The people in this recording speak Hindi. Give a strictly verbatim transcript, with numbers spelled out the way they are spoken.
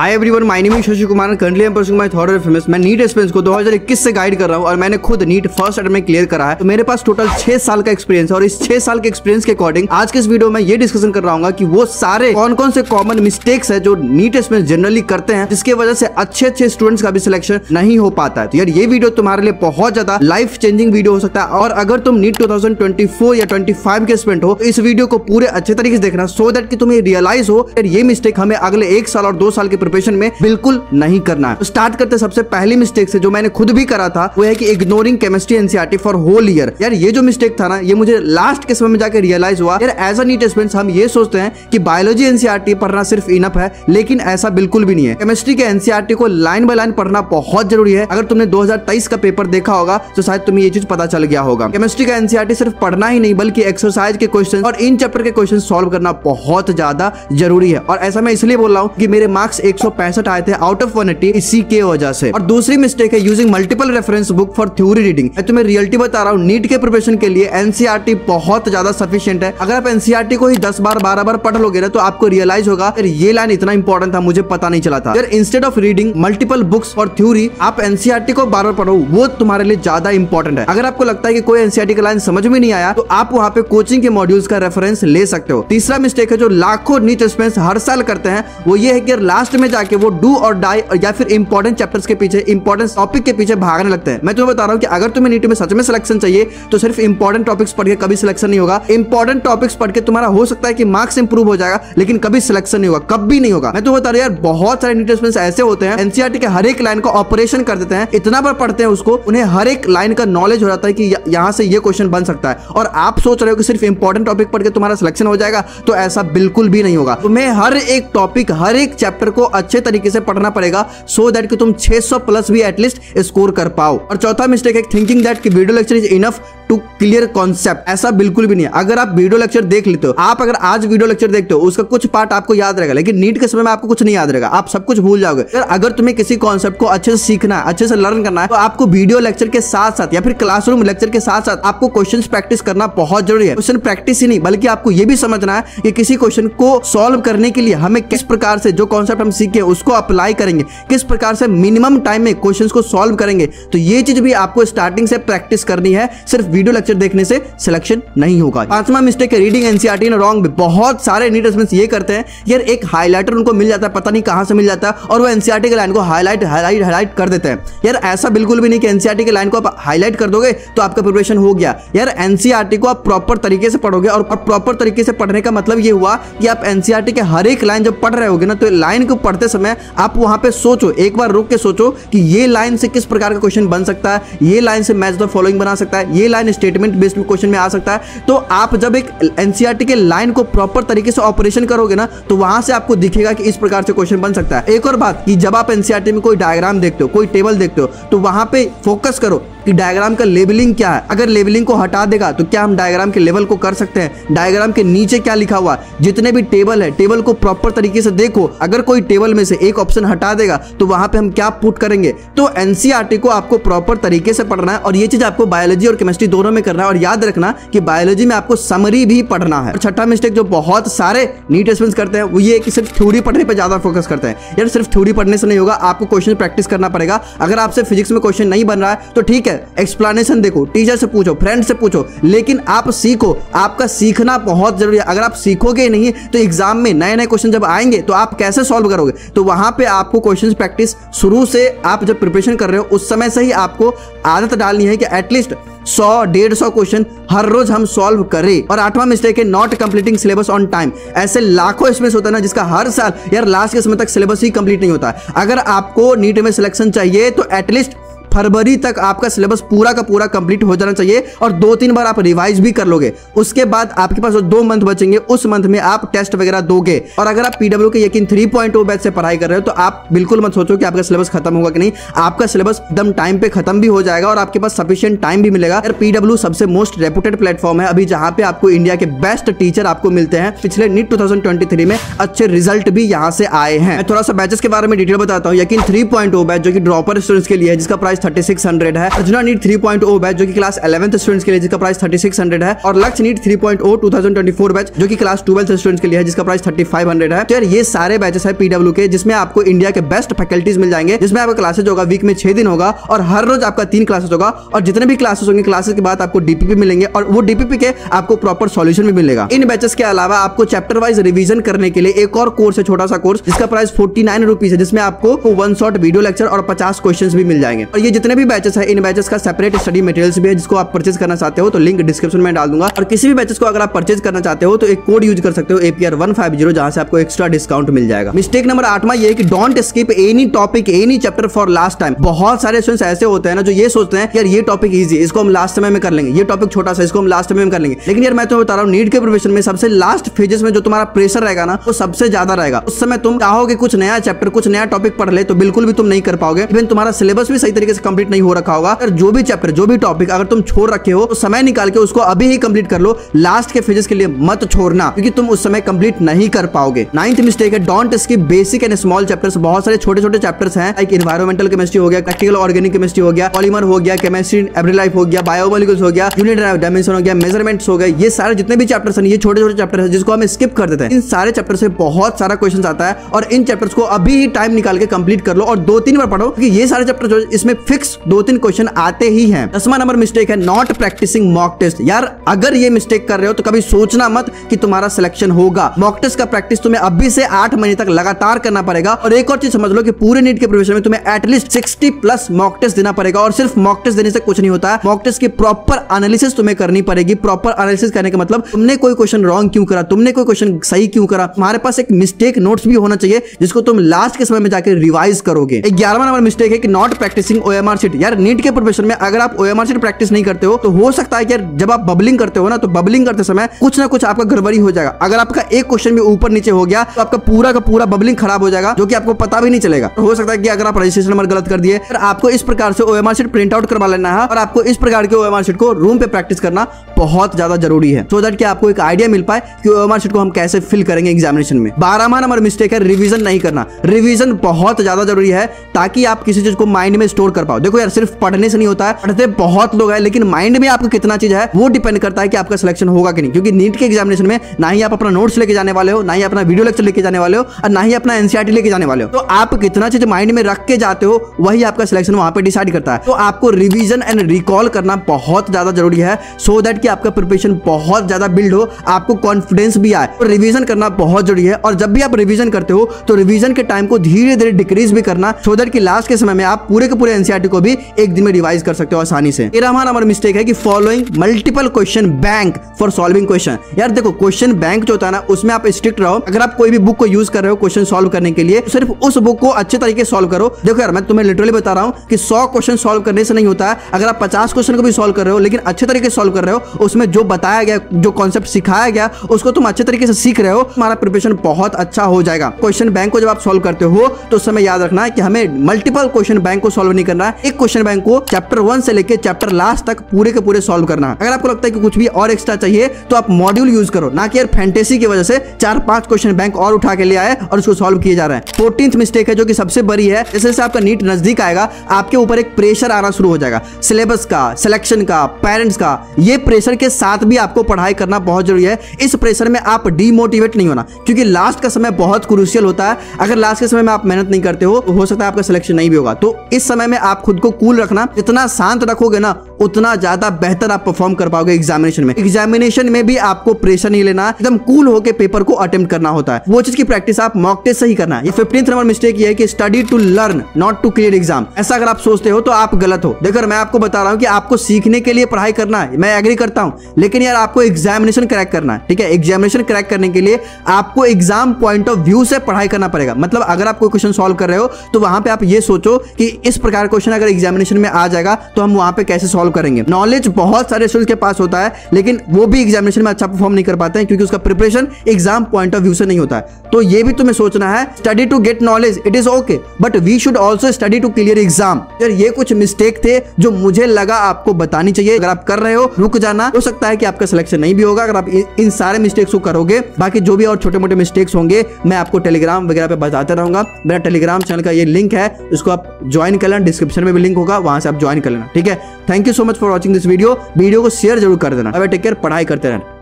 Hi everyone, my name is Shashi Kumar. Currently I am pursuing my third year famous. मैं नीट एस्पिरेंट्स को दो हज़ार इक्कीस से गाइड कर रहा हूँ और मैंने खुद नीट फर्स्ट अटेम्प्ट में क्लियर करा है। तो मेरे पास टोटल छह साल का एक्सपीरियंस है और इस छह साल के एक्सपीरियंस के अकॉर्डिंग आज के इस वीडियो में ये डिस्कशन कर रहा हूँ कि वो सारे कौन कौन से कॉमन मिस्टेक्स है जो नीट एस्पिरेंट्स जनरली करते हैं, जिसकी वजह से अच्छे अच्छे स्टूडेंट्स का भी सिलेक्शन नहीं हो पाता है। तो यार ये वीडियो तुम्हारे लिए बहुत ज्यादा लाइफ चेंजिंग वीडियो हो सकता है और अगर तुम नीट दो हज़ार चौबीस या पच्चीस के एस्पिरेंट हो तो इस वीडियो को पूरे अच्छे तरीके से देखना सो दैट कि तुम्हें रियलाइज हो यार ये मिस्टेक हमें अगले एक साल और दो साल के प्रिपरेशन में बिल्कुल नहीं करना है। तो स्टार्ट करते सबसे पहली मिस्टेक से जो मैंने खुद भी करा था, वो है कि ignoring chemistry NCERT for whole year. यार ये जो मिस्टेक था ना, ये मुझे लास्ट के समय में जाकर रियलाइज हुआ। यार एज अ नीट एस्पिरेंट्स हम ये सोचते हैं कि बायोलॉजी एनसीईआरटी पढ़ना सिर्फ इनफ है, लेकिन ऐसा बिल्कुल भी नहीं है। केमिस्ट्री के एनसीईआरटी को लाइन बाय लाइन पढ़ना बहुत जरूरी है। अगर तुमने दो हज़ार तेईस का पेपर देखा होगा तो शायद तुम्हें ये चीज पता चल गया होगा। केमिस्ट्री का एनसीईआरटी सिर्फ पढ़ना ही नहीं बल्कि एक्सरसाइज के क्वेश्चन और इन चैप्टर के क्वेश्चन सॉल्व करना बहुत ज्यादा जरूरी है। और ऐसा मैं इसलिए बोल रहा हूँ कि मेरे मार्क्स एक सौ पैंसठ आए थे आउट ऑफ एक सौ अस्सी इसी के वजह से। और दूसरी मिस्टेक है using multiple reference book for theory reading. मैं तुम्हें रियलिटी बता रहा हूँ, नीट के प्रिपरेशन के लिए एनसीईआरटी बहुत ज्यादा सफिशिएंट है। अगर आप एनसीईआरटी को ही दस बार बारह बार पढ़ लोगे ना तो आपको रियलाइज होगा यार ये लाइन इतना इंपॉर्टेंट था, मुझे पता नहीं चला था। यार instead of reading multiple books for theory, आप एनसीईआरटी को बार बार पढ़ो, वो तुम्हारे लिए ज्यादा इंपॉर्टेंट है। अगर आपको लगता है कि कोई एनसीईआरटी का लाइन समझ में नहीं आया तो आप वहाँ पे कोचिंग के मॉड्यूल्स का रेफरेंस ले सकते हो। तीसरा मिस्टेक है जो लाखों नीट एस्पिरेंट्स हर साल करते हैं, वो ये है कि लास्ट में जाके वो डू और डाई या फिर इंपॉर्टेंट चैप्टर्स के पीछे, इंपॉर्टेंट टॉपिक के पीछे भागने लगते हैं। मैं तुम्हें बता रहा हूँ कि अगर तुम्हें नीट में सच में सिलेक्शन चाहिए तो सिर्फ इंपॉर्टेंट टॉपिक्स पढ़ के कभी सिलेक्शन नहीं होगा। इंपॉर्टेंट टॉपिक्स पढ़ के तुम्हारा हो सकता है कि मार्क्स इंप्रूव हो जाएगा, लेकिन कभी सिलेक्शन नहीं होगा, कभी नहीं होगा। मैं तुम्हें बता रहा हूँ यार बहुत सारे नीट एस्पिरेंट्स ऐसे होते हैं एनसीईआरटी के हर एक लाइन का ऑपरेशन कर देते हैं, इतना बार पढ़ते हैं उसको, उन्हें हर एक लाइन का नॉलेज हो जाता है कि यहाँ से ये क्वेश्चन बन सकता है। और आप सोच रहे हो कि सिर्फ इंपॉर्टेंट टॉपिक पढ़ के तुम्हारा सिलेक्शन हो जाएगा, तो ऐसा बिल्कुल भी नहीं होगा। तुम्हें हर एक टॉपिक हर एक चैप्टर को अच्छे तरीके से पढ़ना पड़ेगा सो दैट कि तुम छह सौ प्लस भी एटलीस्ट स्कोर कर पाओ। और चौथा मिस्टेक है थिंकिंग दैट कि video lecture is enough to clear concept. ऐसा बिल्कुल भी नहीं है। अगर आप वीडियो लेक्चर देख लेते हो, आप अगर आज वीडियो लेक्चर देखते हो उसका कुछ पार्ट आपको याद रहेगा, लेकिन नीट के समय में आपको कुछ नहीं याद रहेगा, आप सब कुछ भूल जाओगे। यार अगर तुम्हें किसी कॉन्सेप्ट को अच्छे से सीखना है, अच्छे से लर्न करना है, तो आपको वीडियो लेक्चर के साथ साथ या फिर क्लासरूम लेक्चर के साथ साथ आपको क्वेश्चन प्रैक्टिस करना बहुत जरूरी है। क्वेश्चन प्रैक्टिस ही नहीं बल्कि आपको यह भी समझना है कि किसी क्वेश्चन को सॉल्व करने के लिए हमें किस प्रकार से जो कॉन्सेप्ट हम सीखे उसको अप्लाई करेंगे, किस प्रकार से मिनिमम टाइम में क्वेश्चंस को सॉल्व करेंगे। तो ये चीज भी आपको स्टार्टिंग से प्रैक्टिस करनी है, सिर्फ वीडियो लेक्चर देखने से सिलेक्शन नहीं होगा। पांचवा मिस्टेक है रीडिंग एनसीईआरटी इन रॉन्ग। बहुत सारे नीट एस्पिरेंट्स ये करते हैं। यार एक हाईलाइटर उनको मिल जाता है, पता नहीं कहां से मिल जाता है, और वो एनसीईआरटी के लाइन को हाईलाइट हाईलाइट हाईलाइट कर देते हैं। यार ऐसा बिल्कुल भी नहीं कि एनसीईआरटी के लाइन को आप हाईलाइट कर दोगे तो आपका प्रिपरेशन हो गया। यार एनसीईआरटी को आप प्रॉपर तरीके से पढ़ोगे, और प्रॉपर तरीके से पढ़ने का मतलब ये हुआ कि आप एनसीईआरटी के हर एक लाइन जब पढ़ रहे होगे ना, तो लाइन को पढ़ते समय आप वहां पे सोचो, एक बार रुक के सोचो कि ये लाइन से किस प्रकार का क्वेश्चन बन सकता है, ये लाइन से मैच द फॉलोइंग बना सकता है, ये लाइन स्टेटमेंट बेस्ड क्वेश्चन में आ सकता है। तो आप जब एक एनसीईआरटी के लाइन को प्रॉपर तरीके से ऑपरेशन करोगे ना, तो वहां से आपको दिखेगा कि इस प्रकार से क्वेश्चन बन सकता है। एक और बात कि जब आप एनसीईआरटी में कोई डायग्राम देखते हो, कोई टेबल देखते हो, तो वहां पर फोकस करो कि डायग्राम का लेबलिंग क्या है। अगर लेबलिंग को हटा देगा तो क्या हम डायग्राम के लेवल को कर सकते हैं, डायग्राम के नीचे क्या लिखा हुआ, जितने भी टेबल है टेबल को प्रॉपर तरीके से देखो। अगर कोई टेबल में से एक ऑप्शन हटा देगा तो वहां पे हम क्या पुट करेंगे। तो एनसीईआरटी को आपको प्रॉपर तरीके से पढ़ना है, और ये चीज आपको बायोलॉजी और केमिस्ट्री दोनों में करना है। और याद रखना कि बायोलॉजी में आपको समरी भी पढ़ना है। छठा मिस्टेक जो बहुत सारे नीट एस्पिरेंट्स करते हैं वो ये कि सिर्फ थ्योरी पढ़ने पर ज्यादा फोकस करते हैं। यार सिर्फ थ्योरी पढ़ने से नहीं होगा, आपको क्वेश्चन प्रैक्टिस करना पड़ेगा। अगर आपसे फिजिक्स में क्वेश्चन नहीं बन रहा है तो ठीक है, एक्सप्लेनेशन देखो, टीचर से पूछो, फ्रेंड से पूछो, लेकिन आप सीखो। आपका सीखना बहुत जरूरी है। अगर आप सीखोगे नहीं तो एग्जाम में नए नए क्वेश्चन जब आएंगे तो आप कैसे सॉल्व करोगे। तो वहां पे आपको क्वेश्चन प्रैक्टिस शुरू से, आप जब प्रिपरेशन कर रहे हो उस समय से ही आपको आदत डालनी है कि एटलीस्ट सौ डेढ़ सौ क्वेश्चन हर रोज हम सॉल्व करें। और आठवां मिस्टेक है not completing syllabus on time. ऐसे लाखों एस्पिरेंट्स होता है ना जिसका हर साल यार लास्ट के समय तक सिलेबस ही कंप्लीट नहीं होता है। अगर आपको नीट में सिलेक्शन चाहिए तो एटलीस्ट फरवरी तक आपका सिलेबस पूरा का पूरा कंप्लीट हो जाना चाहिए, और दो तीन बार आप रिवाइज भी कर लोगे। उसके बाद आपके पास दो मंथ बचेंगे, उस मंथ में आप टेस्ट वगैरह दोगे। और अगर आप पीडब्ल्यू के यकीन तीन पॉइंट ज़ीरो बैच से पढ़ाई कर रहे हो तो आप बिल्कुल मत सोचो कि आपका सिलेबस खत्म होगा कि नहीं। आपका सिलेबस एकदम टाइम पे खत्म भी हो जाएगा और आपके पास सफिशिएंट टाइम भी मिलेगा। यार पीडब्ल्यू सबसे मोस्ट रेपुटेड प्लेटफॉर्म है अभी, जहाँ पे आपको इंडिया के बेस्ट टीचर आपको मिलते हैं। पिछले नीट दो हज़ार तेईस में अच्छे रिजल्ट भी यहाँ से आए हैं। मैं थोड़ा सा बैचेस के बारे में डिटेल बताता हूँ। यकीन तीन पॉइंट ज़ीरो बैच जो कि ड्रॉपर स्टूडेंट्स के लिए है, जिसका price price thirty six hundred है। Arjuna NEET three point O batch जो कि क्लास इलेवंथ स्टूडेंट्स के लिए जिसका प्राइस थर्टी सिक्स हंड्रेड है, और Lakshya NEET three point O two thousand twenty four batch जो कि क्लास ट्वेल्थ स्टूडेंट्स के लिए है जिसका प्राइस थर्टी फाइव हंड्रेड है। तो यार ये सारे बैचेस है पीडब्ल्यू के जिसमें आपको इंडिया के बेस्ट फैकल्टीज मिल जाएंगे, जिसमें आपका क्लासेज होगा वीक में छह दिन होगा और हर रोज आपका तीन क्लासेस होगा, और जितने भी क्लासेस होंगे क्लासेस के बाद आपको डीपीपी मिलेंगे और वो डीपीपी के आपको प्रॉपर सॉल्यूशन भी मिलेगा। इन बैचेस के अलावा आपको चैप्टर वाइज रिवीजन करने के लिए एक और कोर्स है, छोटा सा कोर्स जिसका प्राइस फोर्टी नाइन रुपीज है, जिसमें आपको वन शॉट वीडियो लेक्चर और पचास क्वेश्चन भी मिल जाएंगे। और ये जितने भी बैचेस है इन बैचेस का सेपरेट स्टडी मटेरियल्स भी है जिसको आप परचेज करना चाहते हो तो लिंक डिस्क्रिप्शन में डाल दूंगा। और किसी भी बैचेस को अगर आप परचेज करना चाहते हो तो एक कोड यूज कर सकते हो एपीआर वन फिफ्टी, जहां से आपको एक्स्ट्रा डिस्काउंट मिल जाएगा। मिस्टेक नंबर आठवां ये कि don't skip any topic any chapter for last time. बहुत सारे स्टूडेंट्स ऐसे होते हैं ना जो ये सोचते हैं यार ये टॉपिक इजी है इसको हम लास्ट समय में कर लेंगे, ये टॉपिक छोटा सा इसको हम लास्ट समय में कर लेंगे, लेकिन यार मैं तुम्हें बता रहा हूँ नीट के प्रिपरेशन में सबसे लास्ट फेजेस में जो तुम्हारा प्रेशर रहेगा ना वो सबसे ज्यादा रहेगा। उस समय तुम चाहोगे कुछ नया चैप्टर कुछ नया टॉपिक पढ़ ले तो बिल्कुल भी तुम नहीं कर पाओगे, इवन तुम्हारा सिलेबस भी सही तरीके से कंप्लीट नहीं हो रखा होगा। अगर जो भी चैप्टर जो भी टॉपिक अगर तुम छोड़ रखे हो तो समय निकाल के उसको अभी ही कंप्लीट कर लो, लास्ट के फेजेस के लिए मत छोड़ना क्योंकि तुम उस समय कंप्लीट नहीं कर पाओगे। नाइन्थ मिस्टेक है don't skip basic and small chapters. बहुत सारे छोटे छोटे चैप्टर्स हैं लाइक इन्वायरमेंटल केमिस्ट्री हो गया, प्रैक्टिकल ऑर्गेनिक केमिस्ट्री हो गया, पॉलीमर हो गया, केमिस्ट्री एब्रिलाइफ हो गया, बायोमोलिक्यूल्स हो गया, यूनिट डायमेंशन हो गया, मेजरमेंट्स हो गए, ये सारे जितने भी चैप्टर्स हैं ये छोटे छोटे चैप्टर्स हैं जिसको हम स्किप कर देते हैं। इन सारे चैप्टर से बहुत सारा क्वेश्चन आता है और इन चैप्टर्स को अभी ही टाइम निकाल के कंप्लीट कर लो और दो तीन बार पढ़ो क्योंकि ये सारे चैप्टर जो इसमें फिक्स दो तीन क्वेश्चन आते ही हैं। दसवां नंबर मिस्टेक है नॉट प्रैक्टिसिंग मॉक टेस्ट। यार अगर ये मिस्टेक कर रहे हो तो कभी सोचना मत कि तुम्हारा सिलेक्शन होगा। मॉक टेस्ट का प्रैक्टिस तुम्हें अभी से आठ महीने तक लगातार करना पड़ेगा। और एक और चीज समझ लो कि पूरे नीट के प्रिपरेशन में तुम्हें at least sixty plus mock test देना पड़ेगा और सिर्फ मॉक टेस्ट देने से कुछ नहीं होता है, मॉक टेस्ट की प्रॉपर एनालिसिस तुम्हें करनी पड़ेगी। प्रॉपर एनालिसिस करने का मतलब तुमने कोई क्वेश्चन रॉन्ग क्यों करा, तुमने कोई क्वेश्चन सही क्यों करा, तुम्हारे पास एक मिस्टेक नोट्स भी होना चाहिए जिसको तुम लास्ट के समय में जाकर रिवाइज करोगे। ग्यारहवां नंबर मिस्टेक है कि नॉट प्रैक्टिसिंग ओएमआर शीट। यार नीट के प्रिपरेशन में अगर आप ओएमआर शीट प्रैक्टिस नहीं करते हो तो हो सकता है कि यार जब आप बबलिंग करते हो ना तो बबलिंग करते समय कुछ ना कुछ आपका गड़बड़ी हो जाएगा। अगर आपका एक क्वेश्चन भी ऊपर नीचे हो गया तो आपका पूरा का पूरा बबलिंग खराब हो जाएगा जो कि आपको पता भी नहीं चलेगा। तो हो सकता है कि अगर आप रजिस्ट्रेशन नंबर गलत कर दिए तो आपको इस प्रकार से ओएमआर शीट प्रिंट आउट करवा लेना है और आपको इस प्रकार के ओएमआर शीट को रूम पे प्रैक्टिस करना बहुत ज्यादा जरूरी है सो दैट कि आपको एक आइडिया मिल पाए कि ओएमआर शीट को हम कैसे फिल करेंगे एग्जामिनेशन में। बारहवां नंबर मिस्टेक है रिवीजन नहीं करना। रिवीजन बहुत ज्यादा जरूरी है ताकि आप किसी चीज को माइंड में स्टोर कर पाओ। देखो यार सिर्फ पढ़ने से नहीं होता है, पढ़ते बहुत लोग हैं लेकिन माइंड में आपको कितना चीज है वो डिपेंड करता है कि आपका सिलेक्शन होगा कि नहीं, क्योंकि नीट के एग्जामिनेशन में ना ही आप अपना नोट्स लेके जाने वाले हो, ना ही अपना वीडियो लेक्चर लेके जाने वाले हो और ना ही अपना एनसीईआरटी लेके जाने वाले हो। तो आप कितना चीज माइंड में रख के जाते हो वही आपका सिलेक्शन वहां पर डिसाइड करता है। तो आपको रिविजन एंड रिकॉल करना बहुत ज्यादा जरूरी है सो दैट कि आपका प्रिपरेशन बहुत ज्यादा बिल्ड हो, आपको कॉन्फिडेंस भी आए। तो रिविजन करना बहुत जरूरी है और जब भी आप रिविजन करते हो तो रिविजन के टाइम को धीरे धीरे डिक्रीज भी करना सो दैट कि लास्ट के समय में आप पूरे के पूरे एनसीईआरटी को भी एक दिन में रिवाइज कर सकते हो आसानी से। तेरहवां नंबर मिस्टेक है कि following multiple question bank for solving question. यार देखो क्वेश्चन बैंक जो होता है ना उसमें आप स्ट्रिक्ट रहो। अगर आप कोई भी बुक को यूज कर रहे हो क्वेश्चन सॉल्व करने के लिए तो सिर्फ उस बुक को अच्छे तरीके सॉल्व करो। देखो यार मैं तुम्हें लिटरली बता रहा हूँ कि सौ क्वेश्चन सॉल्व करने से नहीं होता है। अगर आप पचास क्वेश्चन को भी सॉल्व कर रहे हो लेकिन अच्छे तरीके सॉल्व कर रहे हो, उसमें जो बताया गया जो कॉन्सेप्ट सिखाया गया उसको तुम अच्छे तरीके से सीख रहे हो, तुम्हारा प्रिपरेशन बहुत अच्छा हो जाएगा। क्वेश्चन बैंक को जब आप सॉल्व करते हो तो उस समय याद रखना है कि हमें मल्टीपल क्वेश्चन बैंक को सॉल्व नहीं करना है, एक क्वेश्चन बैंक को चैप्टर वन से लेकर चैप्टर लास्ट तक पूरे के पूरे सॉल्व करना है। अगर आपको लगता है कि कुछ भी और एक्स्ट्रा चाहिए तो आप मॉड्यूल यूज करो, ना कि यार फैंटेसी की वजह से चार पांच क्वेश्चन बैंक और उठा के ले आए और उसको सॉल्व किए जा रहे हैं। फोर्टींथ मिस्टेक है जो कि सबसे बड़ी है, जैसे जैसे आपका नीट नजदीक आएगा आपके ऊपर एक प्रेशर आना शुरू हो जाएगा सिलेबस का, सिलेक्शन का, पेरेंट्स का। ये प्रेशर के साथ भी आपको पढ़ाई करना बहुत जरूरी है। इस प्रेशर में आप डिमोटिवेट नहीं होना क्योंकि लास्ट का समय बहुत क्रूशियल होता है। अगर लास्ट के समय में आप मेहनत नहीं करते हो तो हो सकता है आपका सिलेक्शन नहीं भी होगा। तो इस समय में आप खुद को कूल रखना, जितना शांत रखोगे ना उतना ज्यादा बेहतर आप परफॉर्म कर पाओगे एग्जामिनेशन में। एग्जामिनेशन में भी आपको प्रेशर नहीं लेना, एकदम कूल होकर पेपर को अटेम्प्ट करना होता है। वो चीज की प्रैक्टिस आप मॉक टेस्ट से ही करना है। ये फिफ्टींथ नंबर मिस्टेक ये है कि study to learn not to clear exam. ऐसा अगर आप सोचते हो तो आप गलत हो। देखो मैं आपको बता रहा हूँ कि आपको सीखने के लिए पढ़ाई करना है, मैं एग्री करता हूँ, लेकिन यार आपको एग्जामिनेशन क्रैक करना है। ठीक है, एग्जामिनेशन क्रैक करने के लिए आपको एग्जाम पॉइंट ऑफ व्यू से पढ़ाई करना पड़ेगा। मतलब अगर आप कोई क्वेश्चन सॉल्व कर रहे हो तो वहां पे आप ये सोचो कि इस प्रकार क्वेश्चन अगर एग्जामिनेशन में आ जाएगा तो हम वहां पे कैसे सॉल्व सॉल्व करेंगे। नॉलेज बहुत सारे स्टूडेंट्स के पास होता है, लेकिन वो भी एग्जामिनेशन में अच्छा परफॉर्म नहीं कर पाते हैं क्योंकि उसका preparation exam point of view से नहीं होता है। तो ये भी तुम्हें सोचना है, study to get knowledge it is okay, but we should also study to clear exam. ये कुछ मिस्टेक थे जो मुझे लगा आपको बतानी चाहिए। अगर आप कर रहे हो रुक जाना, हो सकता है कि आपका सिलेक्शन नहीं भी होगा अगर आप इन सारे मिस्टेक्स को करोगे। बाकी जो भी और छोटे मोटे मिस्टेक्स होंगे मैं आपको टेलीग्राम वगैरह पे बताता रहूंगा। मेरा टेलीग्राम चैनल का ये लिंक है, इसको आप ज्वाइन कर लेना, डिस्क्रिप्शन में भी लिंक होगा, वहां से आप ज्वाइन कर लेना। ठीक है, thank you so much for watching this video. Video को शेयर जरूर कर देना। अब टेक केयर, पढ़ाई करते रहना।